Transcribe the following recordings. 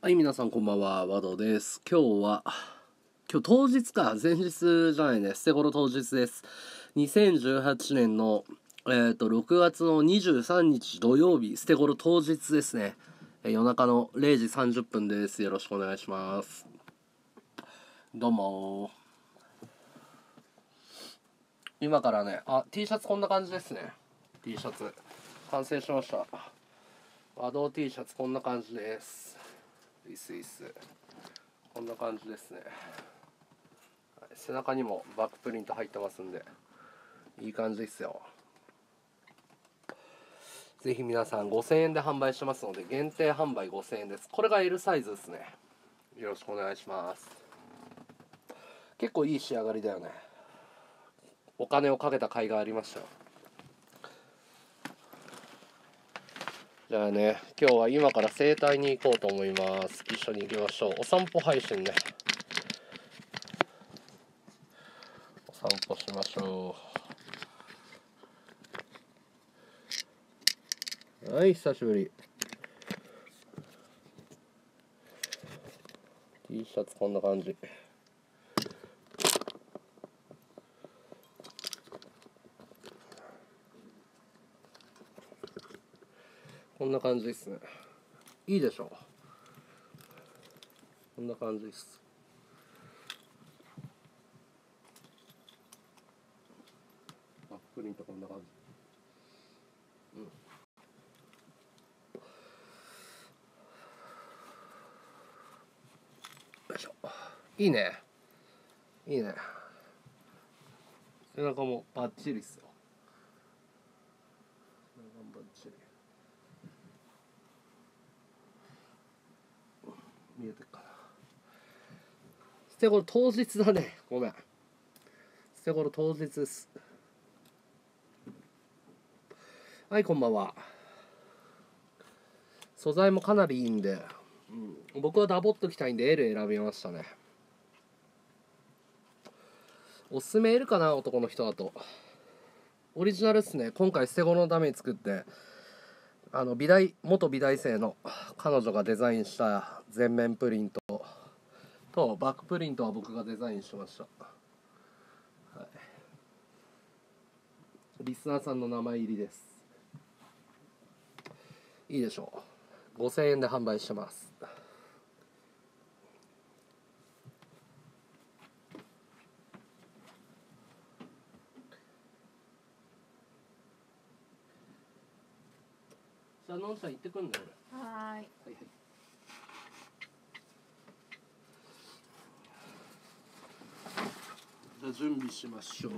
はい、皆さんこんばんは、和道です。今日当日か、前日じゃないね、捨て頃当日です。2018年の、6月の23日土曜日、捨て頃当日ですね。夜中の0時30分です。よろしくお願いします。どうも。今からね、T シャツこんな感じですね。T シャツ。完成しました。和道 T シャツこんな感じです。こんな感じですね、はい、背中にもバックプリント入ってますんでいい感じですよ。ぜひ皆さん5000円で販売してますので、限定販売5000円です。これが L サイズですね。よろしくお願いします。結構いい仕上がりだよね。お金をかけた甲斐がありましたよ。じゃあね、今日は今から整体に行こうと思います。一緒に行きましょう。お散歩配信ね。お散歩しましょう。はい、久しぶり。T シャツこんな感じ。こんな感じですね。いいでしょう。こんな感じです。バックプリントこんな感じ。うん。よいしょ。いいね。いいね。背中もバッチリっすよ。背中もバッチリ。見えてるかな。捨て頃当日だね。ごめん。捨て頃当日です。はい、こんばんは。素材もかなりいいんで、僕はダボっときたいんで L 選びましたね。おすすめ L かな、男の人だと。オリジナルですね。今回捨て頃のために作って。元美大生の彼女がデザインした全面プリントとバックプリントは僕がデザインしました、はい、リスナーさんの名前入りです。いいでしょう。5000円で販売してます。じゃあ、のんちゃん行ってくんだよ、俺。はい。はいはい。じゃあ、準備しましょう。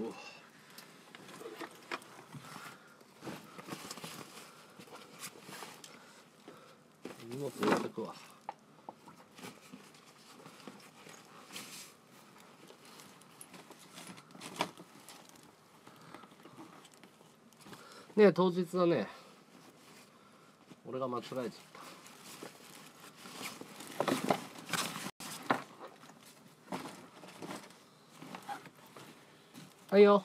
荷物持ってくわ。ねえ、当日はね。俺が間違えちゃった。はいよ。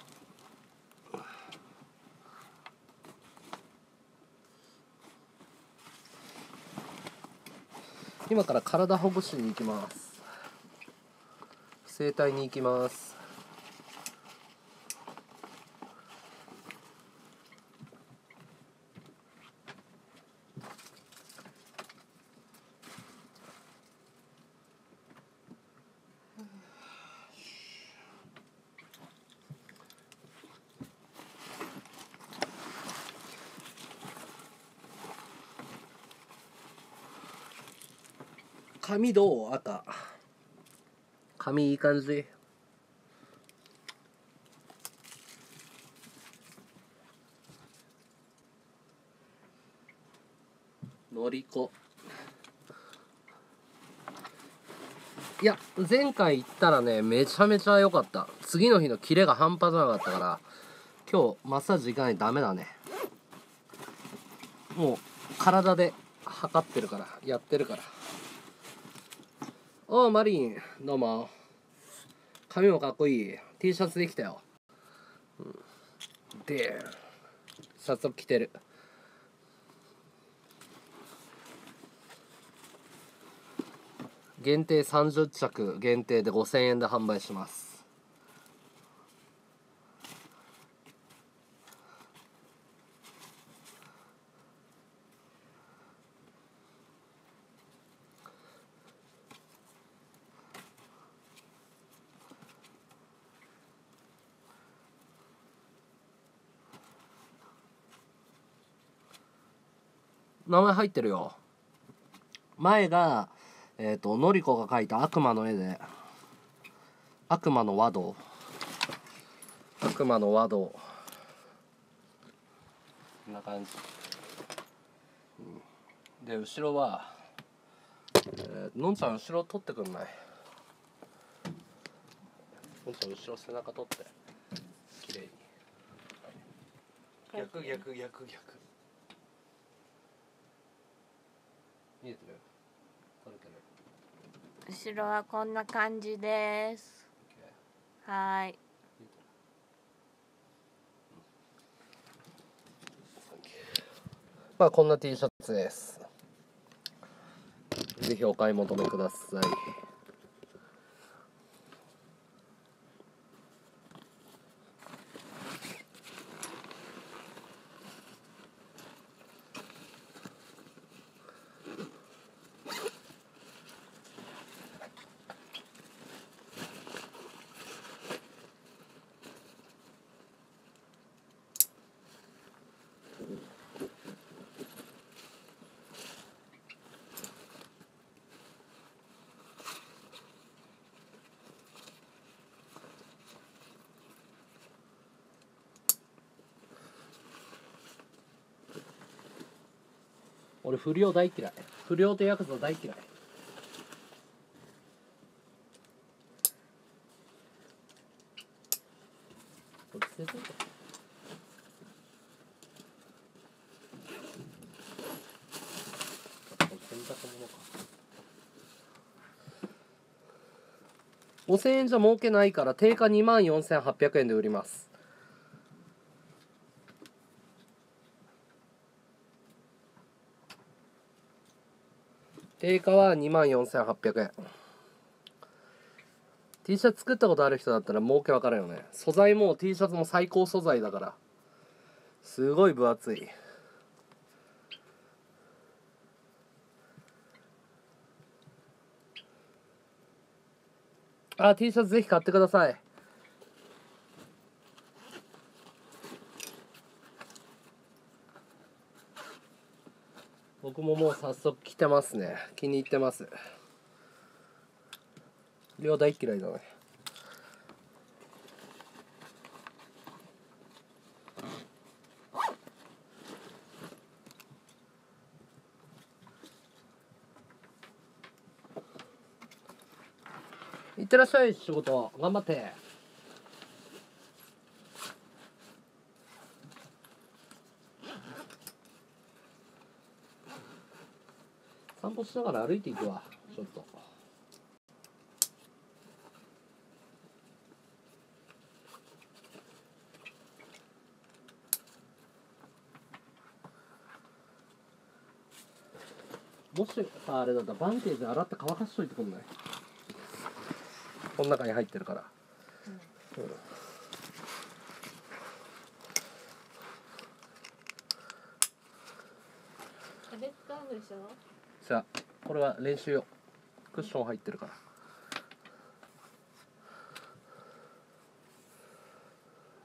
今から体ほぐしに行きます。整体に行きます。髪どう？赤。髪いい感じ。のりこ。いや、前回行ったらね、めちゃめちゃ良かった。次の日のキレが半端じゃなかったから、今日マッサージ行かないとダメだね。もう体で測ってるから、やってるから。おー、マリン、どうも。髪もかっこいい。T シャツできたよ。で、早速着てる。限定30着限定で5000円で販売します。名前入ってるよ。前がのりこが描いた悪魔の絵で、悪魔の和道こんな感じで、後ろはのんちゃん後ろ取ってくんない？のんちゃん後ろ背中取って綺麗に、はい、逆見えてる？後ろはこんな感じです。はい。まあこんな T シャツです。ぜひお買い求めください。俺不良大嫌い。不良とヤクザ大嫌い。5000円じゃ儲けないから定価24,800円で売ります。定価は24,800円。 T シャツ作ったことある人だったら儲け分かるよね。素材も T シャツも最高素材だからすごい分厚い。あ、T シャツぜひ買ってください。僕ももう早速着てますね。気に入ってます。両大嫌いだね。いってらっしゃい。仕事頑張って。散歩しながら歩いていくわ。ちょっともしさ、あれだったらバンテージ洗って乾かしといてくんない？この中に入ってるから、うんうん、あれ使うんでしょ。じゃあこれは練習用。クッション入ってるから。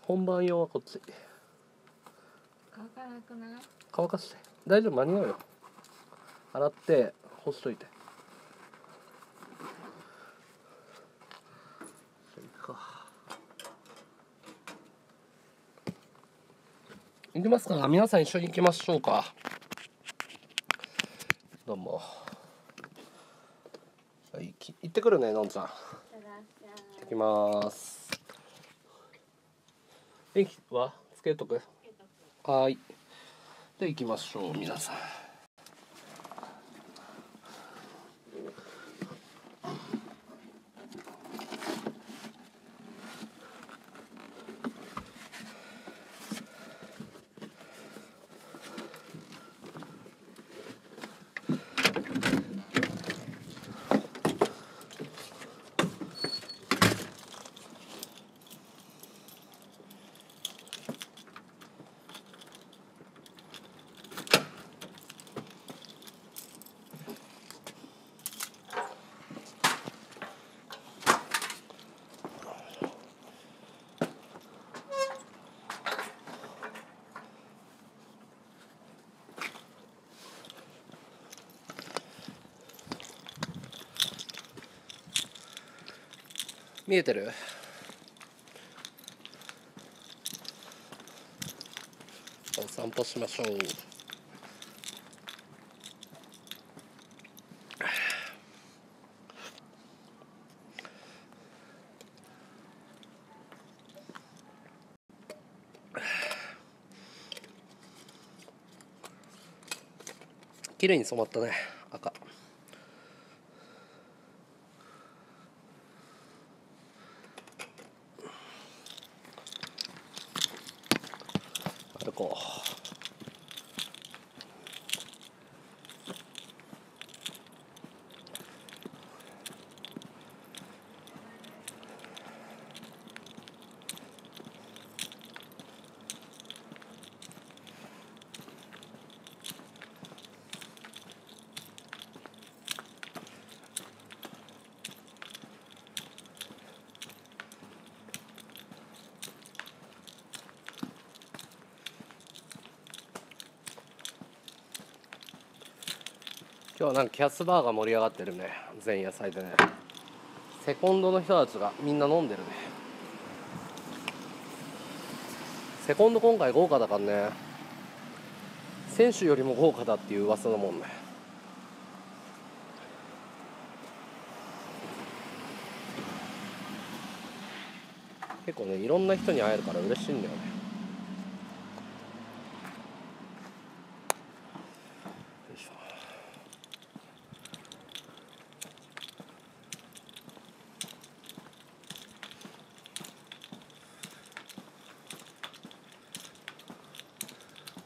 本番用はこっち。乾かなくない？乾かして。大丈夫、間に合うよ。洗って干しといて。それか。行きますか。皆さん一緒に行きましょうか。どうも。はい、行ってくるね、のんちゃん。行ってきます。電気はつけとく。はい。で、行きましょう、皆さん。見えてる？お散歩しましょう。綺麗に染まったね、赤。歩こう。今日はなんかキャスバーが盛り上がってるね、前夜祭でね。セコンドの人たちがみんな飲んでるね。セコンド今回豪華だからね、選手よりも豪華だっていう噂だもんね。結構ね、いろんな人に会えるから嬉しいんだよね。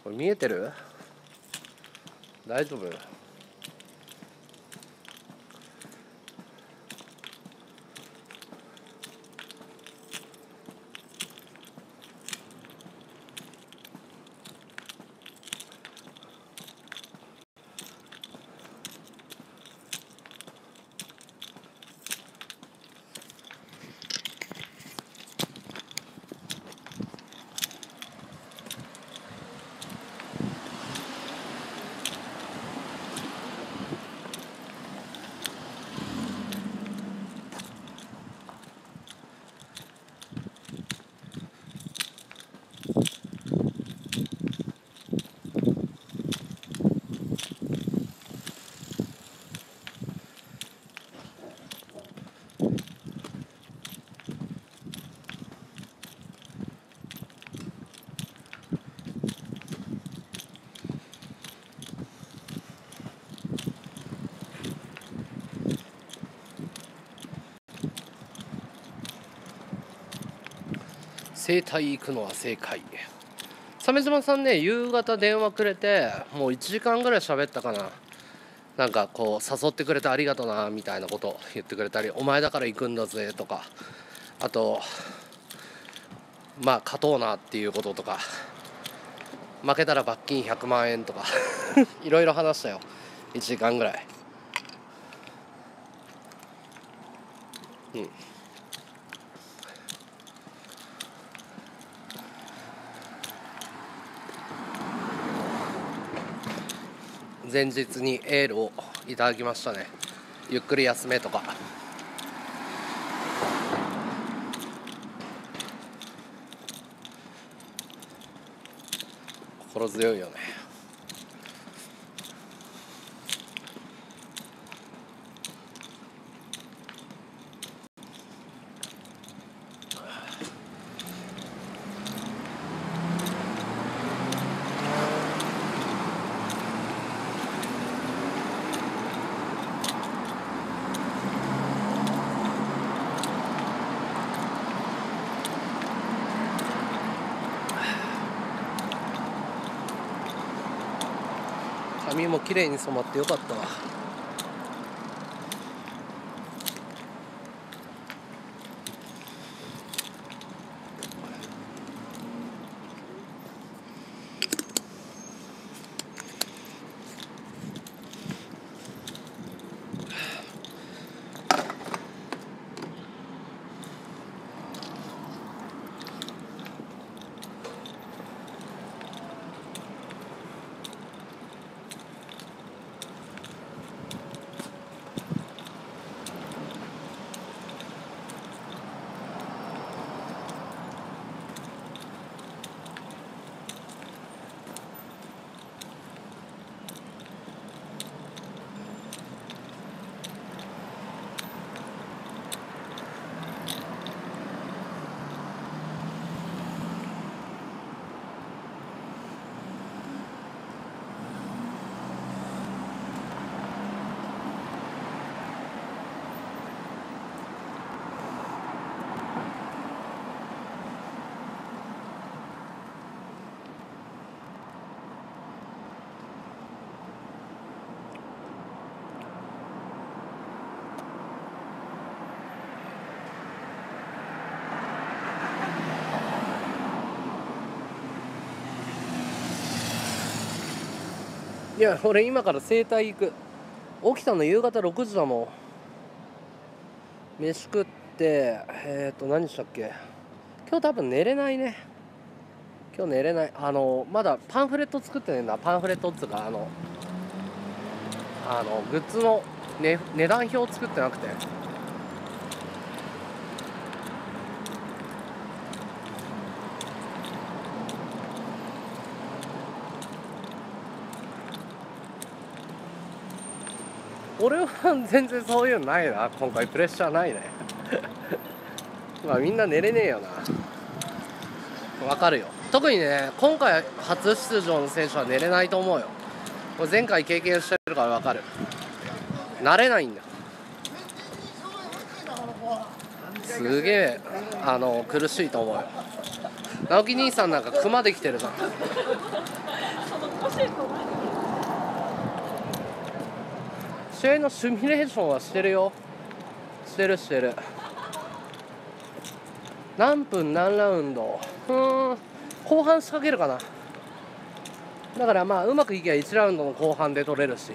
これ見えてる？大丈夫？整体行くのは正解。鮫島さんね、夕方電話くれて、もう1時間ぐらい喋ったかな。なんかこう誘ってくれてありがとなみたいなこと言ってくれたり、お前だから行くんだぜとか、あとまあ勝とうなっていうこととか、負けたら罰金100万円とかいろいろ話したよ、1時間ぐらい。うん、前日にエールをいただきましたね。ゆっくり休めとか。心強いよね。髪も綺麗に染まってよかったわ。いや俺今から整体行く。起きたの夕方6時だもん。飯食って何したっけ。今日多分寝れないね。今日寝れない。まだパンフレット作ってねえんだ。パンフレットっつうかグッズの、ね、値段表作ってなくて、俺は全然そういうのないな。今回プレッシャーないねまあみんな寝れねえよな。わかるよ。特にね今回初出場の選手は寝れないと思うよ。前回経験してるからわかる。慣れないんだ。すげえ苦しいと思うよ。直樹兄さんなんかクマできてるじゃん試合のシミュレーションはしてるよ。してる何分何ラウンド、後半仕掛けるかな。だからまあうまくいけば1ラウンドの後半で取れるし、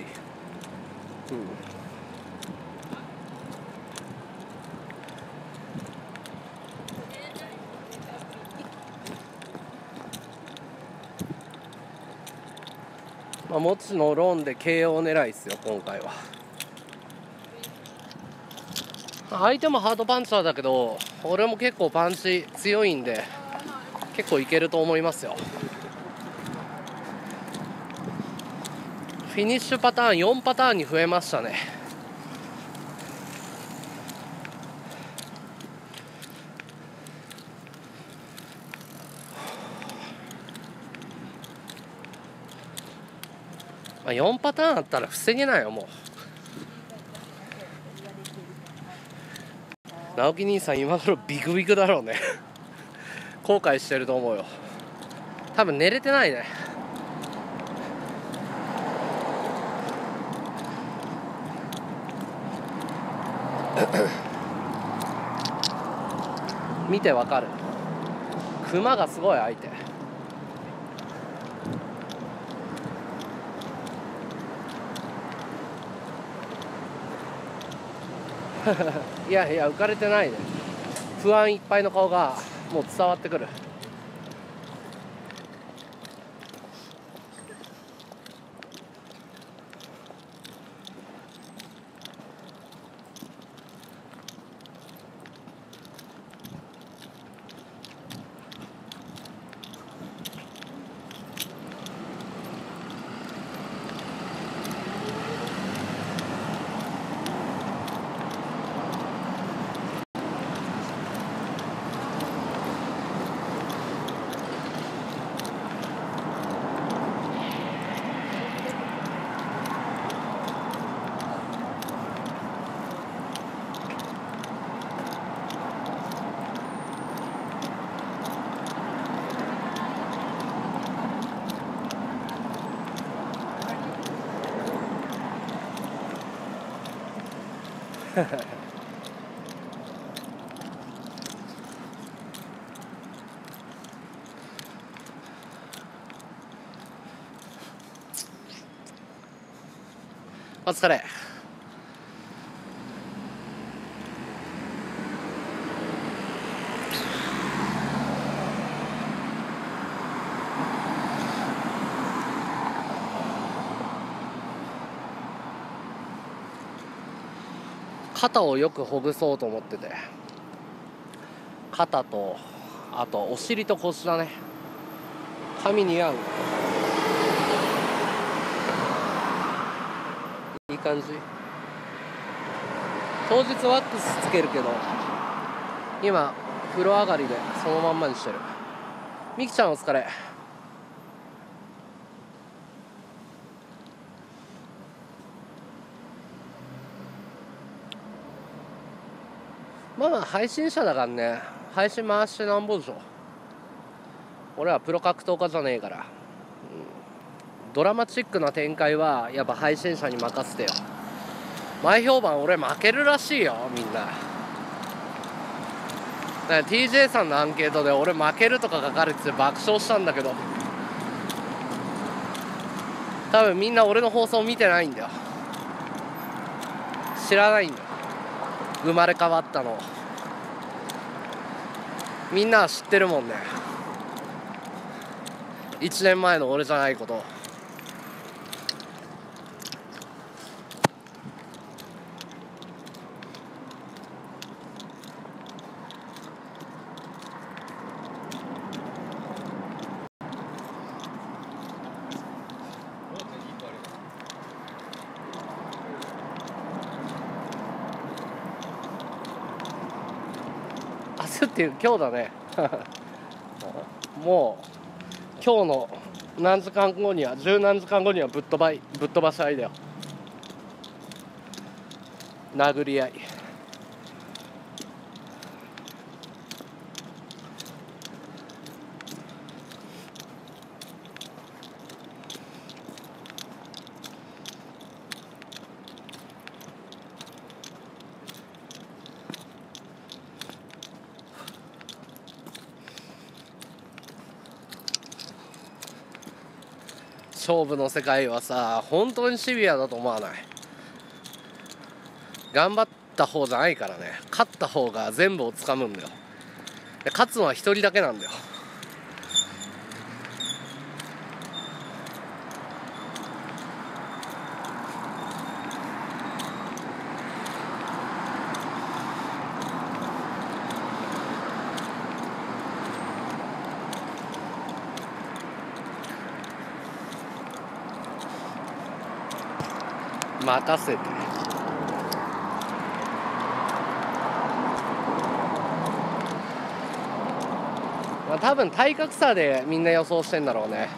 まあ、持ちのローンで KO 狙いっすよ今回は。相手もハードパンチャーだけど俺も結構パンチ強いんで結構いけると思いますよ。フィニッシュパターン4パターンに増えましたね。まあ、4パターンあったら防げないよもう。直樹兄さん今頃ビクビクだろうね後悔してると思うよ。多分寝れてないね。見てわかる。クマがすごい相手。いやいや浮かれてないね。不安いっぱいの顔がもう伝わってくる。お疲れ。肩をよくほぐそうと思ってて、肩とあとお尻と腰だね。髪似合う。いい感じ。当日ワックスつけるけど今風呂上がりでそのまんまにしてる。みきちゃんお疲れ。まあ配信者だからね、配信回してなんぼでしょ。俺はプロ格闘家じゃねえから、ドラマチックな展開はやっぱ配信者に任せてよ。前評判俺負けるらしいよみんな。だから TJ さんのアンケートで俺負けるとか書かれてて爆笑したんだけど、多分みんな俺の放送見てないんだよ。知らないんだよ、生まれ変わったの。みんなは知ってるもんね、1年前の俺じゃないこと。っていう今日だねもう今日の何時間後には、十何時間後にはぶっ飛ばし合いだよ。殴り合い。勝負の世界はさ、本当にシビアだと思わない？頑張った方じゃないからね。勝った方が全部をつかむんだよ。で、勝つのは一人だけなんだよ。任せて。まあ多分体格差でみんな予想してんだろうね。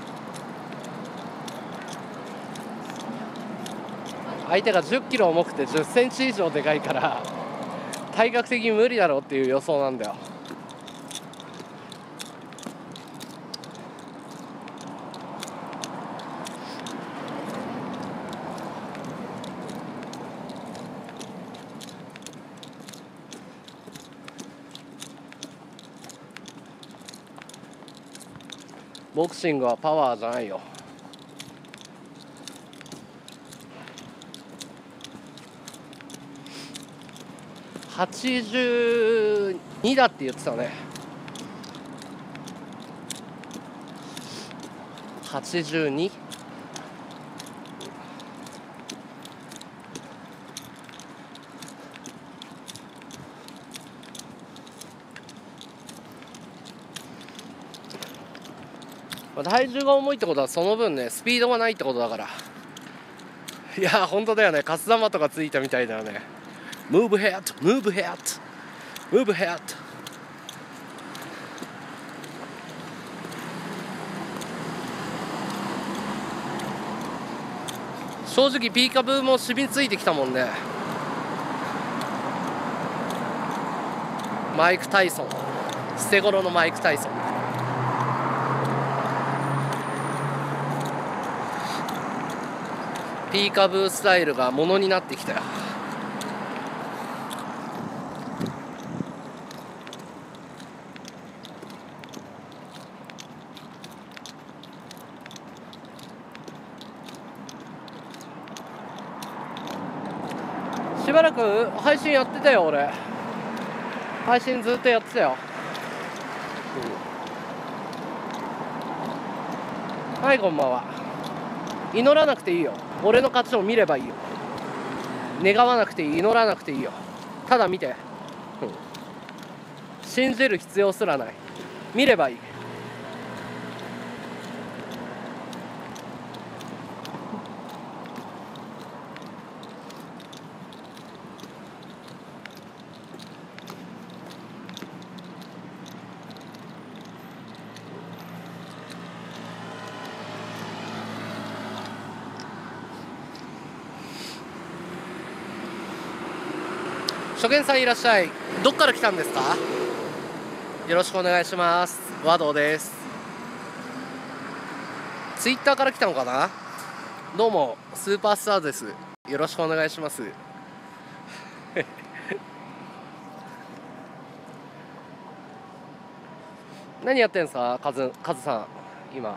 相手が10キロ重くて10センチ以上でかいから体格的に無理だろうっていう予想なんだよ。ボクシングはパワーじゃないよ。82だって言ってたね。82?体重が重いってことはその分ね、スピードがないってことだから。いやー本当だよね、カス玉とかついたみたいだよね。ムーブヘアッド、ムーブヘアッド、ムーブヘアッド。正直ピーカブーも染みついてきたもんね。マイク・タイソン、捨て頃のマイク・タイソン。ピーカブースタイルがものになってきたよ。しばらく配信やってたよ俺。配信ずっとやってたよ。はい、こんばんは。祈らなくていいよ。俺の勝ちを見ればいいよ。願わなくていい、祈らなくていいよ。ただ見て、信じる必要すらない。見ればいい。初見さんいらっしゃい。どっから来たんですか？よろしくお願いします。和道です。ツイッターから来たのかな。どうもスーパースターです、よろしくお願いします何やってんすかカズさん今。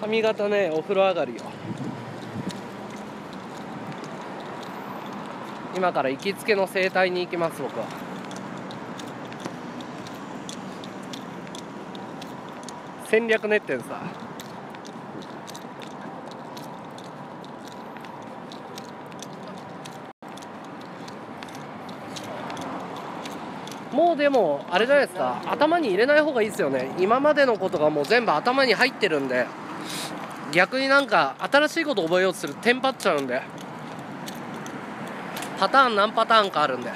髪型ね、お風呂上がりよ。今から行きつけの整体に行きます、僕は。戦略練ってんさ。もうでもあれじゃないですか、頭に入れない方がいいですよね。今までのことがもう全部頭に入ってるんで、逆になんか新しいこと覚えようとするとテンパっちゃうんで、パターン何パターンかあるんで。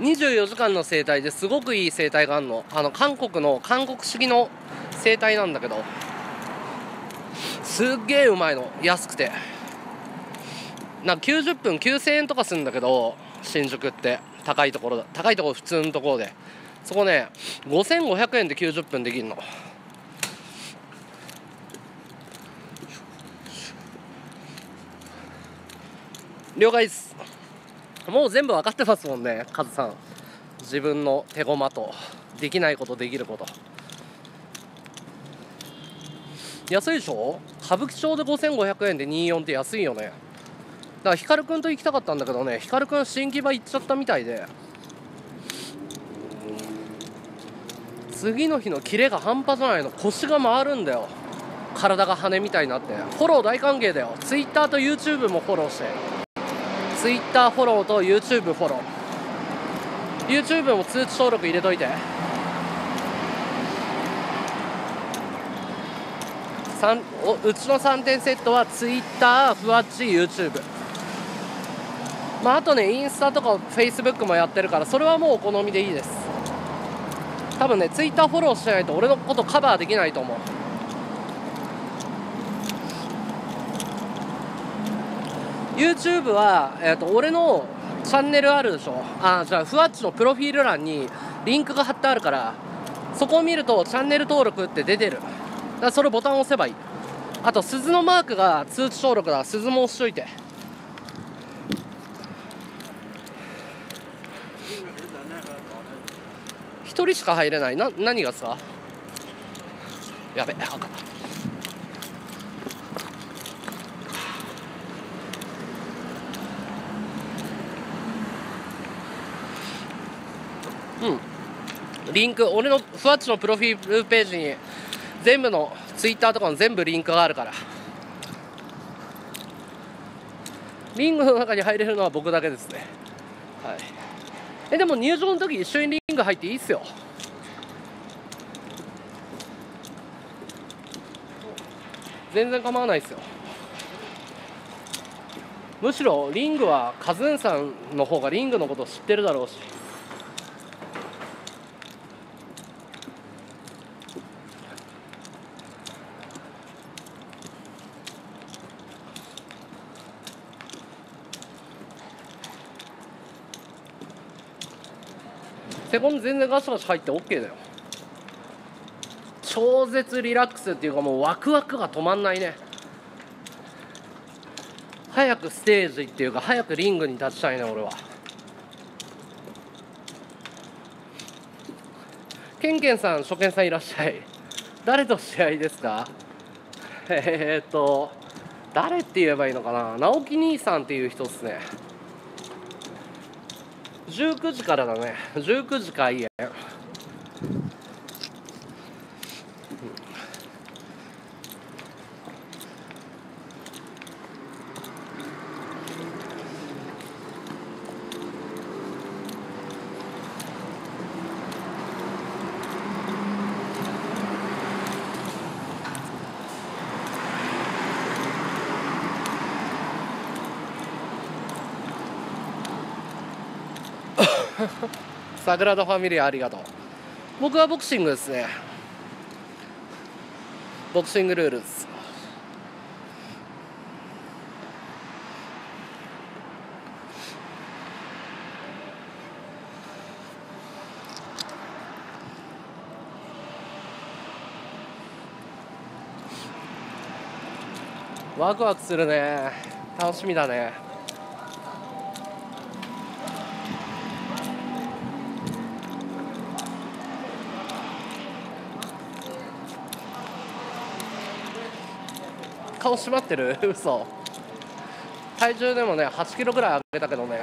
24時間の整体ですごくいい整体があるの。韓国式の整体なんだけど、すっげえうまいの。安くてなんか90分9000円とかするんだけど、新宿って高いところ普通のところで、そこね5500円で90分できるの。了解です。もう全部分かってますもんね、カズさん。自分の手駒とできないことできること。安いでしょ、歌舞伎町で5500円で24って安いよね。だからヒカルくんと行きたかったんだけどね、ヒカルくん新木場行っちゃったみたいで、次の日のキレが半端じゃないの。腰が回るんだよ、体が羽みたいになって。フォロー大歓迎だよ。 Twitter と YouTube もフォローして、 Twitter フォローと YouTube フォロー、 YouTube も通知登録入れといて。うちの3点セットは Twitter、ふわっち、YouTube、まあ、あとね、インスタとかフェイスブックもやってるから、それはもうお好みでいいです。多分ね、ツイッターフォローしてないと俺のことカバーできないと思う。YouTube は、俺のチャンネルあるでしょ。じゃあふわっちのプロフィール欄にリンクが貼ってあるから、そこを見るとチャンネル登録って出てる。だからそれボタンを押せばいい。あと鈴のマークが通知登録だから、鈴も押しといて。1人しか入れない。何がさ、やべ、赤。うん、リンク、俺のふわっちのプロフィールページに全部のツイッターとかの全部リンクがあるから、リングの中に入れるのは僕だけですね。はい、でも入場の時一緒にリング入っていいっすよ。全然構わないっすよ。むしろリングはカズンさんの方がリングのこと知ってるだろうし。セコン全然ガシガシ入って OK だよ。超絶リラックスっていうか、もうワクワクが止まんないね。早くステージっていうか、早くリングに立ちたいね、俺は。ケンケンさん、初見さんいらっしゃい。誰と試合ですか？誰って言えばいいのかな。直樹兄さんっていう人っすね。19時からだね。19時開演。サグラダ・ファミリアありがとう。僕はボクシングですね。ボクシングルールです。ワクワクするね。楽しみだね。顔締まってる？嘘。体重でもね8キロぐらい上げたけどね。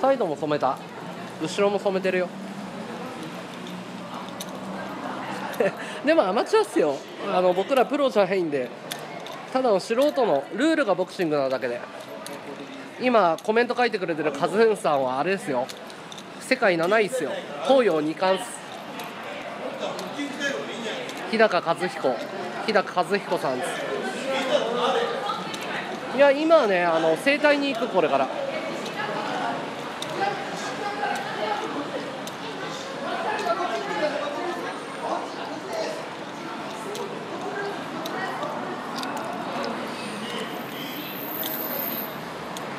サイドも染めた。後ろも染めてるよ。でもアマチュアっすよ。僕らプロじゃないんで、ただの素人のルールがボクシングなだけで。今コメント書いてくれてるカズーンさんはあれですよ、世界7位ですよ、東洋2冠っす。日高和彦さんです。いや今はね整体に行く、これから。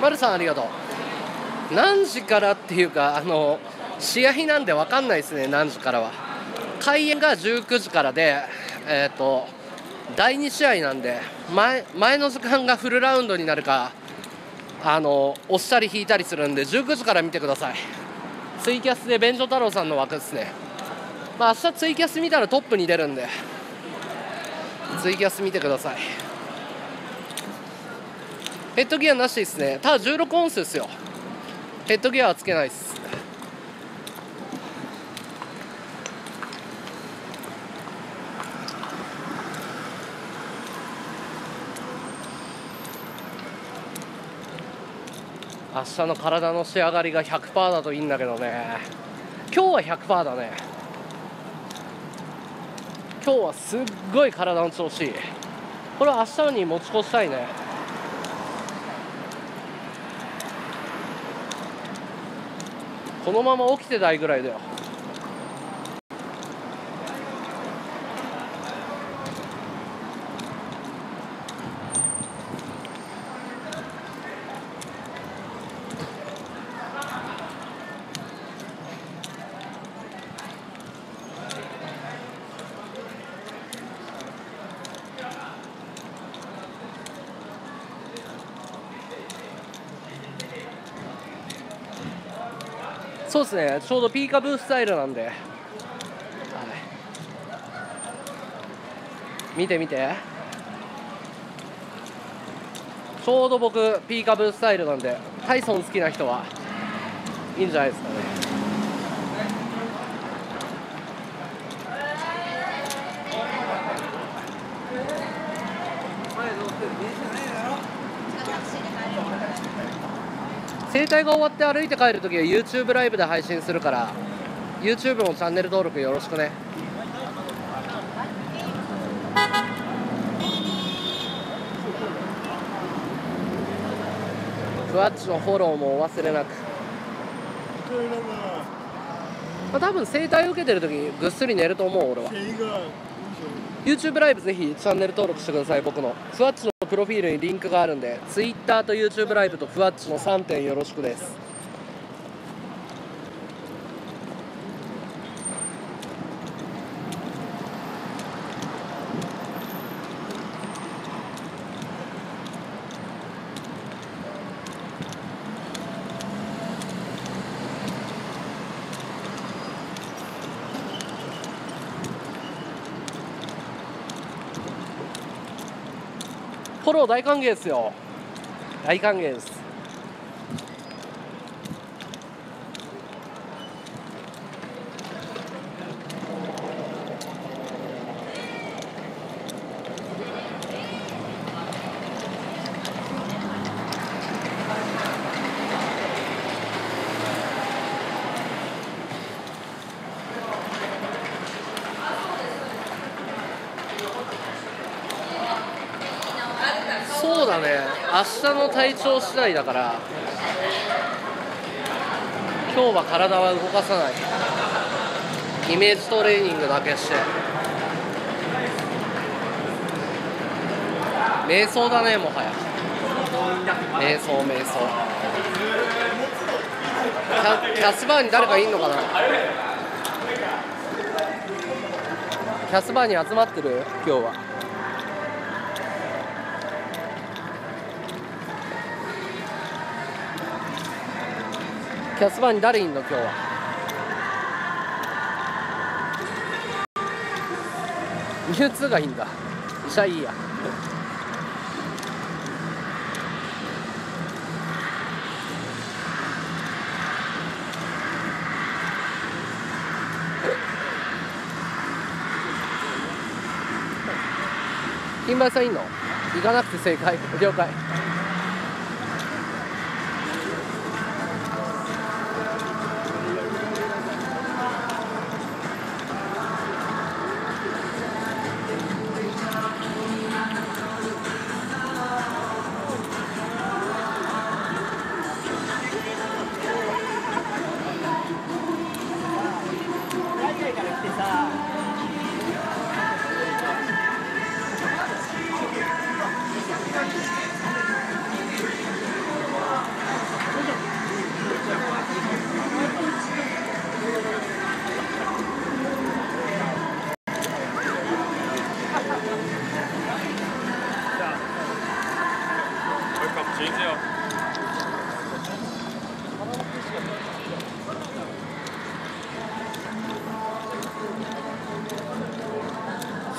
丸さんありがとう。何時からっていうか試合なんで分かんないですね。何時からは開演が19時からで、第2試合なんで前の時間がフルラウンドになるか押したり引いたりするんで、19時から見てください。ツイキャスで便所太郎さんの枠ですね。まあ明日ツイキャス見たらトップに出るんで、ツイキャス見てください。ヘッドギアなしですね。ただ16オンスですよ。ヘッドギアはつけないです。明日の体の仕上がりが 100% だといいんだけどね。今日は 100% だね。今日はすっごい体の調子いい。これは明日に持ち越したいね。このまま起きてないぐらいだよ。そうですね、ちょうどピーカブースタイルなんで、はい、見て見て、ちょうど僕ピーカブースタイルなんで、タイソン好きな人はいいんじゃないですかね。整体が終わって歩いて帰るときは YouTube ライブで配信するから YouTube もチャンネル登録よろしくね。ふわっちのフォローもお忘れなく。まあ、多分整体受けてるときぐっすり寝ると思う。俺は YouTube ライブぜひチャンネル登録してください。僕のふわっちのプロフィールにリンクがあるんで、Twitter と YouTube ライブとふわっちの3点よろしくです。フォロー大歓迎ですよ。大歓迎です。明日の体調次第だから今日は体は動かさない。イメージトレーニングだけして瞑想だね。もはや瞑想。キャスバーに誰かいんのかな。キャスバーに集まってる今日は。キャスバーに誰いんの今日は。ミュウツーがいいんだ。医者いいや。金梅さんいんの？行かなくて正解。了解。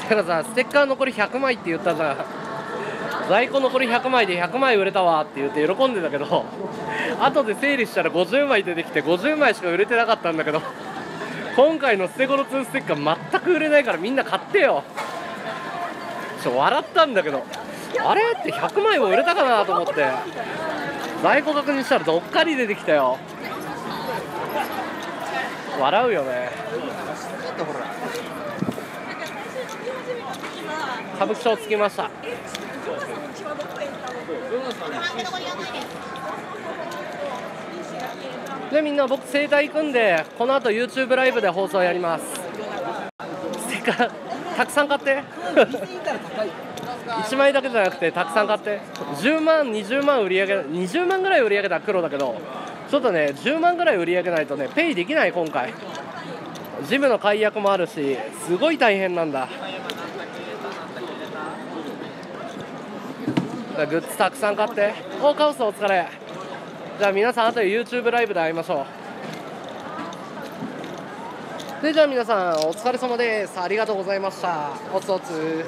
だからさ、ステッカー残り100枚って言ったじゃん。在庫残り100枚で100枚売れたわって言って喜んでたけど、後で整理したら50枚出てきて50枚しか売れてなかったんだけど、今回のステゴロ2ステッカー全く売れないからみんな買ってよ。笑ったんだけど、あれって100枚も売れたかなと思って在庫確認したらどっかり出てきたよ。笑うよね。歌舞伎町着きました。でみんな僕整体行くんで、この後 YouTube ライブで放送やります。ステッカーたくさん買って1枚だけじゃなくてたくさん買って、10万20万売り上げ、20万ぐらい売り上げたら黒だけど、ちょっとね10万ぐらい売り上げないとねペイできない。今回ジムの解約もあるしすごい大変なんだ。グッズたくさん買って。おカオスお疲れ。じゃあ皆さんあとで YouTube ライブで会いましょう。でじゃあ皆さんお疲れ様です。ありがとうございました。おつおつ